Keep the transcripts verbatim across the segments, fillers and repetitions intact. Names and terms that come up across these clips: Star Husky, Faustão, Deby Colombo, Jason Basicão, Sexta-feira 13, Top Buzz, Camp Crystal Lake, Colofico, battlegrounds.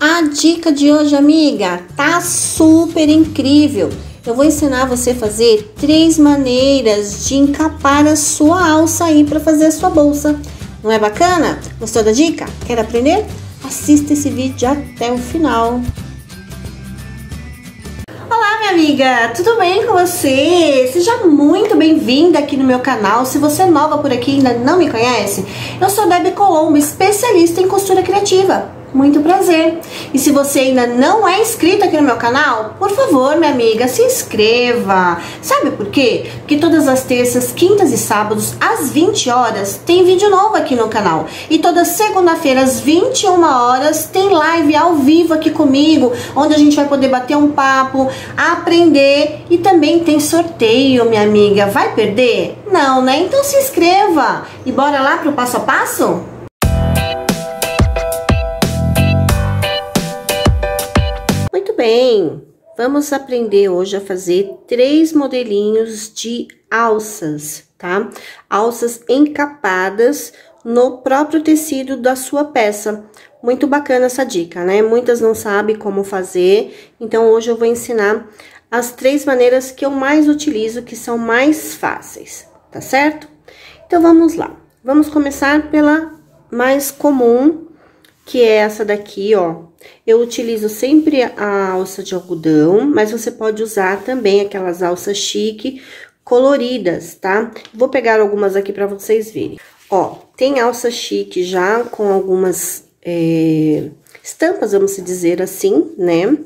A dica de hoje, amiga, tá super incrível! Eu vou ensinar você a fazer três maneiras de encapar a sua alça aí para fazer a sua bolsa. Não é bacana? Gostou da dica? Quer aprender? Assista esse vídeo até o final. Olá, minha amiga! Tudo bem com você? Seja muito bem-vinda aqui no meu canal. Se você é nova por aqui e ainda não me conhece, eu sou Deby Colombo, especialista em costura criativa. Muito prazer! E se você ainda não é inscrito aqui no meu canal, por favor, minha amiga, se inscreva! Sabe por quê? Porque todas as terças, quintas e sábados, às vinte horas, tem vídeo novo aqui no canal. E toda segunda-feira, às vinte e uma horas, tem live ao vivo aqui comigo, onde a gente vai poder bater um papo, aprender e também tem sorteio, minha amiga. Vai perder? Não, né? Então se inscreva! E bora lá pro passo a passo? Bem, vamos aprender hoje a fazer três modelinhos de alças, tá? Alças encapadas no próprio tecido da sua peça. Muito bacana essa dica, né? Muitas não sabem como fazer, então hoje eu vou ensinar as três maneiras que eu mais utilizo, que são mais fáceis, tá certo? Então, vamos lá. Vamos começar pela mais comum, que é essa daqui, ó. Eu utilizo sempre a alça de algodão, mas você pode usar também aquelas alças chique coloridas, tá? Vou pegar algumas aqui pra vocês verem. Ó, tem alça chique já com algumas é, estampas, vamos dizer assim, né?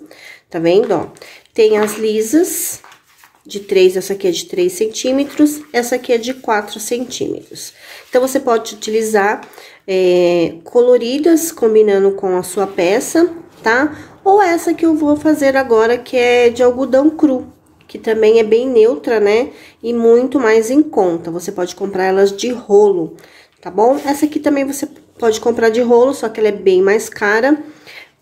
Tá vendo, ó? Tem as lisas de três, essa aqui é de três centímetros, essa aqui é de quatro centímetros. Então, você pode utilizar... É, coloridas, combinando com a sua peça, tá? Ou essa que eu vou fazer agora, que é de algodão cru, que também é bem neutra, né? E muito mais em conta. Você pode comprar elas de rolo, tá bom? Essa aqui também você pode comprar de rolo, só que ela é bem mais cara.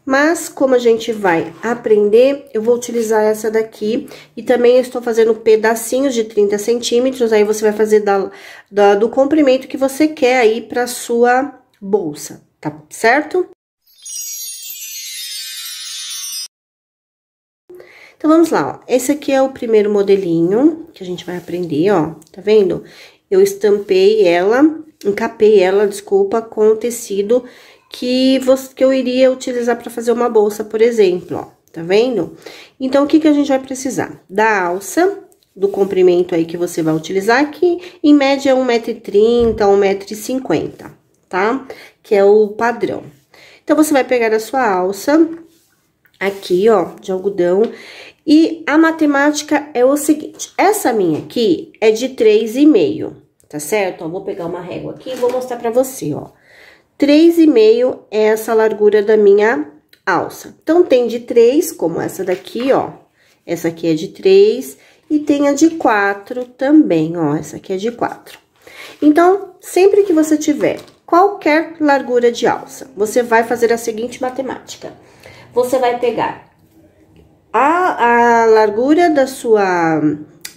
Mas, como a gente vai aprender, eu vou utilizar essa daqui. E também eu estou fazendo pedacinhos de trinta centímetros. Aí, você vai fazer da, da, do comprimento que você quer aí para sua bolsa, tá certo? Então, vamos lá, ó. Esse aqui é o primeiro modelinho que a gente vai aprender, ó. Tá vendo? Eu estampei ela, encapei ela, desculpa, com o tecido... Que, você, que eu iria utilizar para fazer uma bolsa, por exemplo, ó, tá vendo? Então, o que que a gente vai precisar? Da alça, do comprimento aí que você vai utilizar, que em média é um metro e trinta, um metro e cinquenta, tá? Que é o padrão. Então, você vai pegar a sua alça, aqui, ó, de algodão, e a matemática é o seguinte, essa minha aqui é de três e meio, tá certo? Ó, vou pegar uma régua aqui e vou mostrar pra você, ó. três e meio é essa largura da minha alça. Então, tem de três, como essa daqui, ó. Essa aqui é de três e tem a de quatro também, ó. Essa aqui é de quatro. Então, sempre que você tiver qualquer largura de alça, você vai fazer a seguinte matemática. Você vai pegar a, a largura da sua,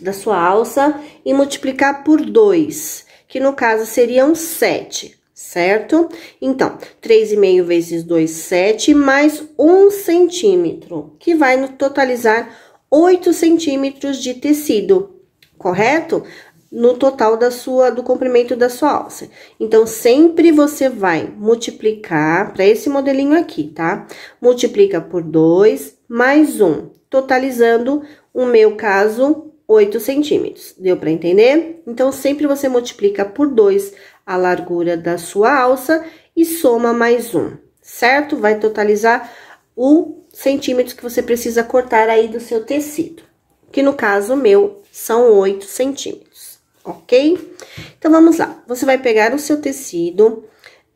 da sua alça e multiplicar por dois, que no caso seriam sete. Certo? Então, três e meio vezes dois, sete, mais um centímetro, que vai no totalizar oito centímetros de tecido, correto? No total da sua, do comprimento da sua alça. Então, sempre você vai multiplicar, para esse modelinho aqui, tá? Multiplica por dois, mais um, totalizando, no meu caso, oito centímetros. Deu para entender? Então, sempre você multiplica por dois, a largura da sua alça e soma mais um, certo? Vai totalizar o centímetro que você precisa cortar aí do seu tecido, que no caso meu são oito centímetros, ok? Então, vamos lá. Você vai pegar o seu tecido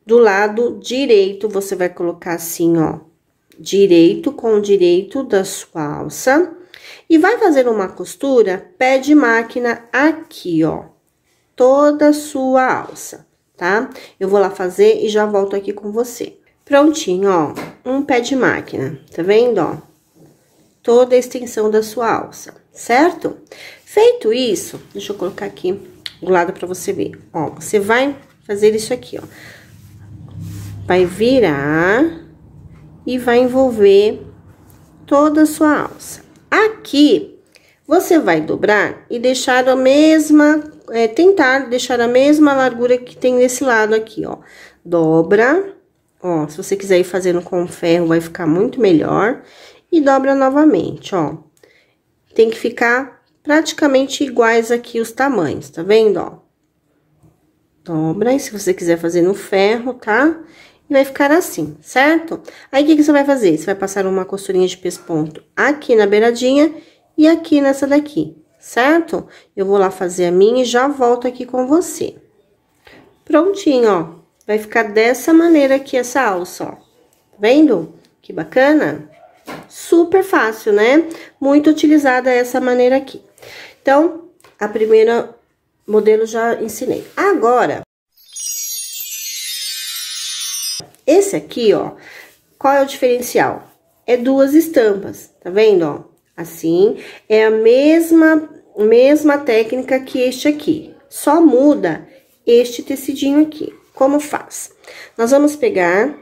do lado direito, você vai colocar assim, ó, direito com direito da sua alça e vai fazer uma costura pé de máquina aqui, ó. Toda a sua alça, tá? Eu vou lá fazer e já volto aqui com você. Prontinho, ó, um pé de máquina, tá vendo, ó? Toda a extensão da sua alça, certo? Feito isso, deixa eu colocar aqui do lado pra você ver, ó, você vai fazer isso aqui, ó. Vai virar e vai envolver toda a sua alça. Aqui, você vai dobrar e deixar a mesma, é, tentar deixar a mesma largura que tem nesse lado aqui, ó. Dobra, ó, se você quiser ir fazendo com ferro, vai ficar muito melhor. E dobra novamente, ó. Tem que ficar praticamente iguais aqui os tamanhos, tá vendo, ó? Dobra, e se você quiser fazer no ferro, tá? E vai ficar assim, certo? Aí, o que que você vai fazer? Você vai passar uma costurinha de pesponto aqui na beiradinha e aqui nessa daqui, certo? Eu vou lá fazer a minha e já volto aqui com você. Prontinho, ó. Vai ficar dessa maneira aqui essa alça, ó. Tá vendo? Que bacana! Super fácil, né? Muito utilizada essa maneira aqui. Então, a primeira modelo já ensinei. Agora, esse aqui, ó, qual é o diferencial? É duas estampas, tá vendo, ó? Assim, é a mesma, mesma técnica que este aqui. Só muda este tecidinho aqui. Como faz? Nós vamos pegar...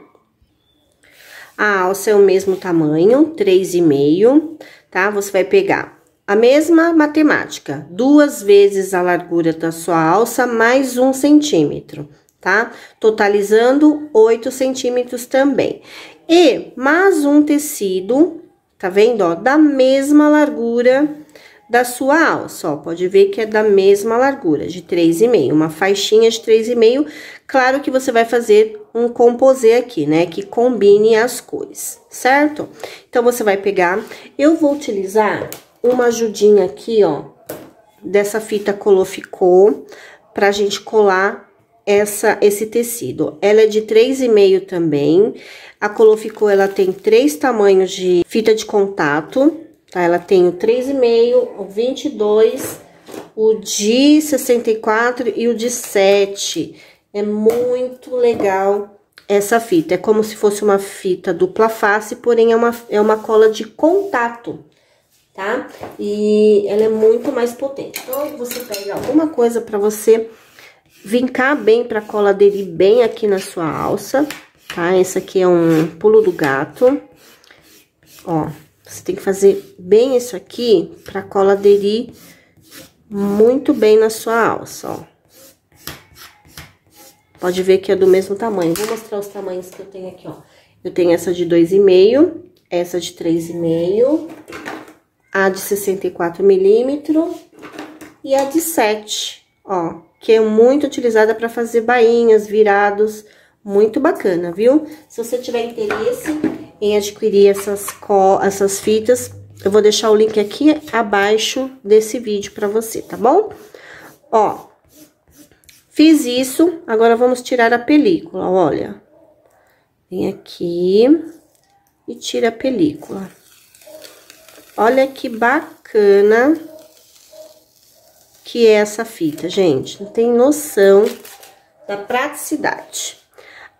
A alça é o mesmo tamanho, três e meio, tá? Você vai pegar a mesma matemática, duas vezes a largura da sua alça, mais um centímetro, tá? Totalizando oito centímetros também. E mais um tecido, tá vendo, ó? Da mesma largura da sua alça, ó. Pode ver que é da mesma largura, de três e meio, uma faixinha de três e meio. Claro que você vai fazer um composê aqui, né? Que combine as cores, certo? Então, você vai pegar... Eu vou utilizar uma ajudinha aqui, ó, dessa fita Colofico, pra gente colar essa, esse tecido. Ela é de três e meio também. A Colofico, ela tem três tamanhos de fita de contato, tá? Ela tem o três e meio, o vinte e dois, o de sessenta e quatro e o de sete. É muito legal essa fita. É como se fosse uma fita dupla face, porém é uma, é uma cola de contato, tá? E ela é muito mais potente. Então, você pega alguma coisa pra você vincar bem, pra cola dele bem aqui na sua alça, tá? Esse aqui é um pulo do gato, ó. Você tem que fazer bem isso aqui pra cola aderir muito bem na sua alça, ó. Pode ver que é do mesmo tamanho. Vou mostrar os tamanhos que eu tenho aqui, ó. Eu tenho essa de dois e meio, essa de três e meio, a de sessenta e quatro milímetros e a de sete, ó. Que é muito utilizada pra fazer bainhas, virados. Muito bacana, viu? Se você tiver interesse em adquirir essas, co essas fitas, eu vou deixar o link aqui abaixo desse vídeo pra você, tá bom? Ó, fiz isso, agora vamos tirar a película, olha. Vem aqui e tira a película. Olha que bacana que é essa fita, gente. Não tem noção da praticidade.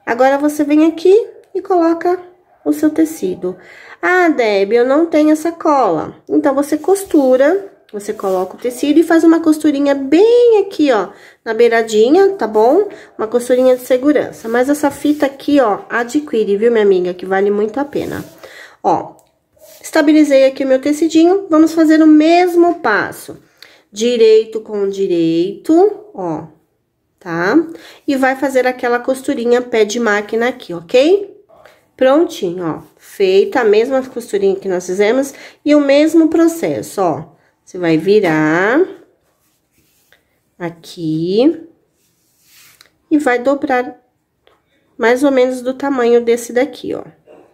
Agora, você vem aqui e coloca o seu tecido. Ah, Deby, eu não tenho essa cola. Então, você costura, você coloca o tecido e faz uma costurinha bem aqui, ó, na beiradinha, tá bom? Uma costurinha de segurança. Mas essa fita aqui, ó, adquire, viu, minha amiga, que vale muito a pena. Ó, estabilizei aqui o meu tecidinho, vamos fazer o mesmo passo. Direito com direito, ó. Tá? E vai fazer aquela costurinha pé de máquina aqui, ok? Prontinho, ó. Feita a mesma costurinha que nós fizemos e o mesmo processo, ó. Você vai virar aqui e vai dobrar mais ou menos do tamanho desse daqui, ó.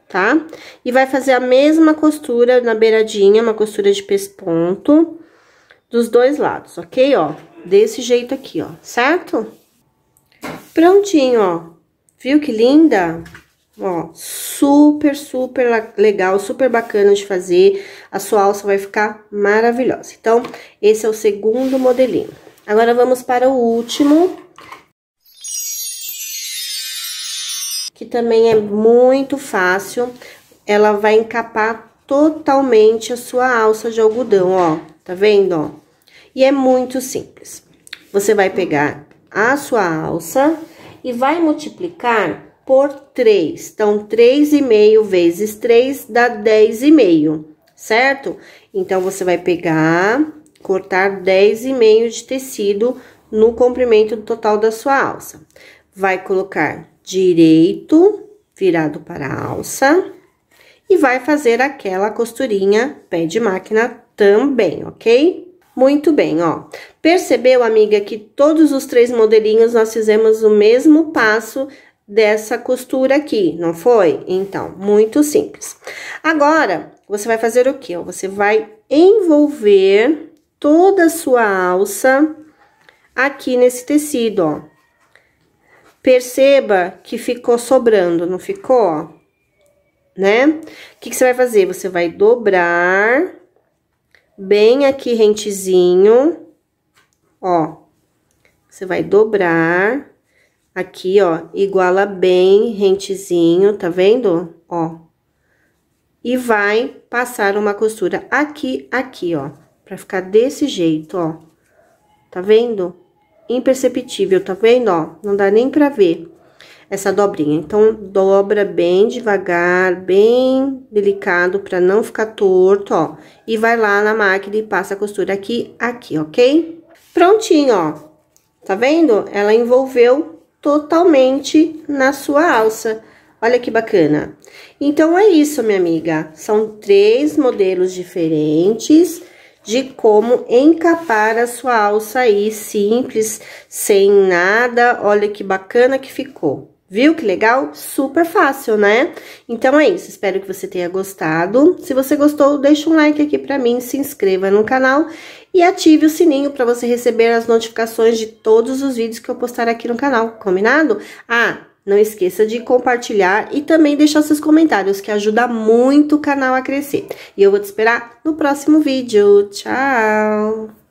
Tá? E vai fazer a mesma costura na beiradinha, uma costura de pesponto dos dois lados, ok? Ó, desse jeito aqui, ó, certo? Prontinho, ó. Viu que linda? Ó, super, super legal, super bacana de fazer. A sua alça vai ficar maravilhosa. Então, esse é o segundo modelinho. Agora, vamos para o último. Que também é muito fácil. Ela vai encapar totalmente a sua alça de algodão, ó. Tá vendo, ó? E é muito simples. Você vai pegar a sua alça e vai multiplicar por três. Então, três vírgula cinco vezes três dá dez vírgula cinco, certo? Então, você vai pegar, cortar dez vírgula cinco de tecido no comprimento total da sua alça. Vai colocar direito, virado para a alça, e vai fazer aquela costurinha pé de máquina também, ok? Muito bem, ó. Percebeu, amiga, que todos os três modelinhos nós fizemos o mesmo passo dessa costura aqui, não foi? Então, muito simples. Agora, você vai fazer o quê? Você vai envolver toda a sua alça aqui nesse tecido, ó. Perceba que ficou sobrando, não ficou, ó? Né? O que que você vai fazer? Você vai dobrar bem aqui rentezinho, ó. Você vai dobrar aqui, ó, iguala bem rentezinho, tá vendo? Ó. E vai passar uma costura aqui, aqui, ó, pra ficar desse jeito, ó. Tá vendo? Imperceptível, tá vendo, ó? Não dá nem pra ver essa dobrinha. Então, dobra bem devagar, bem delicado, pra não ficar torto, ó. E vai lá na máquina e passa a costura aqui, aqui, ok? Prontinho, ó. Tá vendo? Ela envolveu totalmente na sua alça. Olha que bacana. Então, é isso, minha amiga. São três modelos diferentes de como encapar a sua alça aí, simples, sem nada. Olha que bacana que ficou. Viu que legal? Super fácil, né? Então é isso, espero que você tenha gostado. Se você gostou, deixa um like aqui pra mim, se inscreva no canal e ative o sininho pra você receber as notificações de todos os vídeos que eu postar aqui no canal, combinado? Ah, não esqueça de compartilhar e também deixar seus comentários, que ajuda muito o canal a crescer. E eu vou te esperar no próximo vídeo. Tchau!